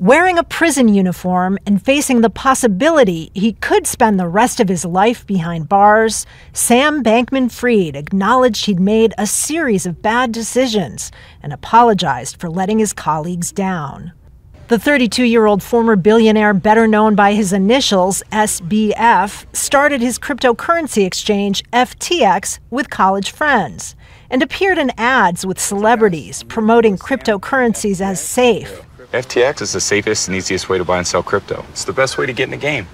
wearing a prison uniform and facing the possibility he could spend the rest of his life behind bars, Sam Bankman-Fried acknowledged he'd made a series of bad decisions and apologized for letting his colleagues down. The 32-year-old former billionaire, better known by his initials SBF, started his cryptocurrency exchange FTX with college friends and appeared in ads with celebrities promoting cryptocurrencies as safe. FTX is the safest and easiest way to buy and sell crypto. It's the best way to get in the game.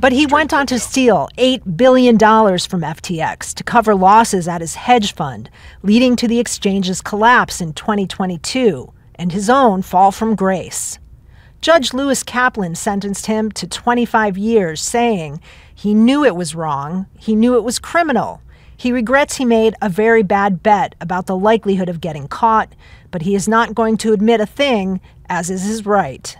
But he went on to steal $8 billion from FTX to cover losses at his hedge fund, leading to the exchange's collapse in 2022 and his own fall from grace. Judge Lewis Kaplan sentenced him to 25 years, saying he knew it was wrong, he knew it was criminal. He regrets he made a very bad bet about the likelihood of getting caught, but he is not going to admit a thing, as is his right.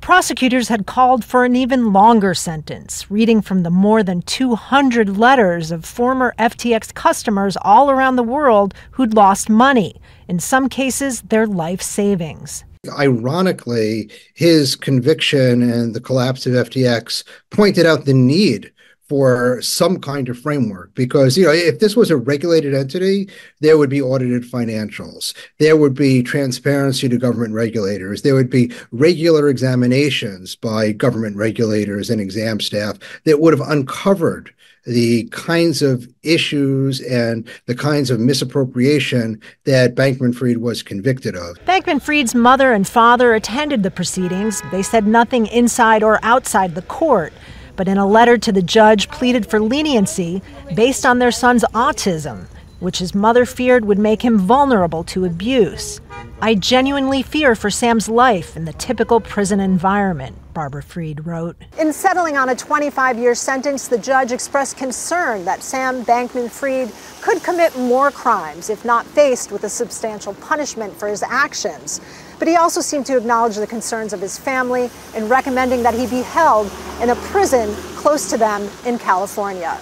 Prosecutors had called for an even longer sentence, reading from the more than 200 letters of former FTX customers all around the world who'd lost money, in some cases their life savings. Ironically, his conviction and the collapse of FTX pointed out the need for some kind of framework, because, you know, if this was a regulated entity, there would be audited financials, there would be transparency to government regulators, there would be regular examinations by government regulators and exam staff that would have uncovered the kinds of issues and the kinds of misappropriation that Bankman-Fried was convicted of. Bankman-Fried's mother and father attended the proceedings. They said nothing inside or outside the court, but in a letter to the judge pleaded for leniency based on their son's autism, which his mother feared would make him vulnerable to abuse. "I genuinely fear for Sam's life in the typical prison environment," Barbara Fried wrote. In settling on a 25-year sentence, the judge expressed concern that Sam Bankman-Fried could commit more crimes if not faced with a substantial punishment for his actions. But he also seemed to acknowledge the concerns of his family in recommending that he be held in a prison close to them in California.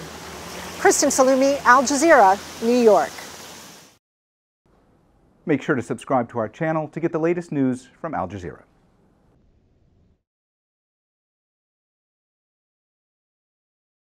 Kristen Saloomey, Al Jazeera, New York. Make sure to subscribe to our channel to get the latest news from Al Jazeera.